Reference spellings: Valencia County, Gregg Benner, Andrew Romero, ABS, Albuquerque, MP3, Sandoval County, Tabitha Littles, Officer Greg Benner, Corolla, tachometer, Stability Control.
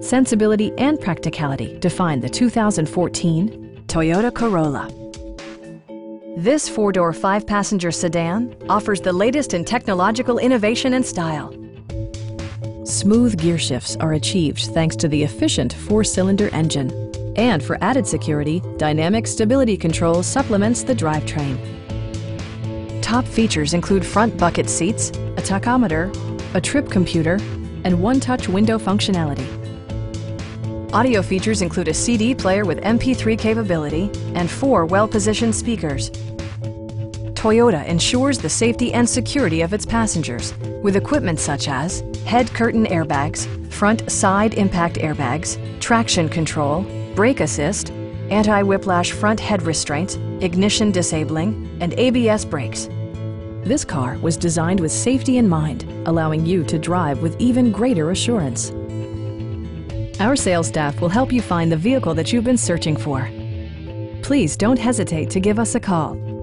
sensibility, and practicality define the 2014 Toyota Corolla. This four-door, five-passenger sedan offers the latest in technological innovation and style. Smooth gear shifts are achieved thanks to the efficient four-cylinder engine. And for added security, dynamic stability control supplements the drivetrain. Top features include front bucket seats, a tachometer, a trip computer, and one-touch window functionality. Audio features include a CD player with MP3 capability and four well-positioned speakers. Toyota ensures the safety and security of its passengers with equipment such as head curtain airbags, front side impact airbags, traction control, brake assist, anti-whiplash front head restraints, ignition disabling, and ABS brakes. This car was designed with safety in mind, allowing you to drive with even greater assurance. Our sales staff will help you find the vehicle that you've been searching for. Please don't hesitate to give us a call.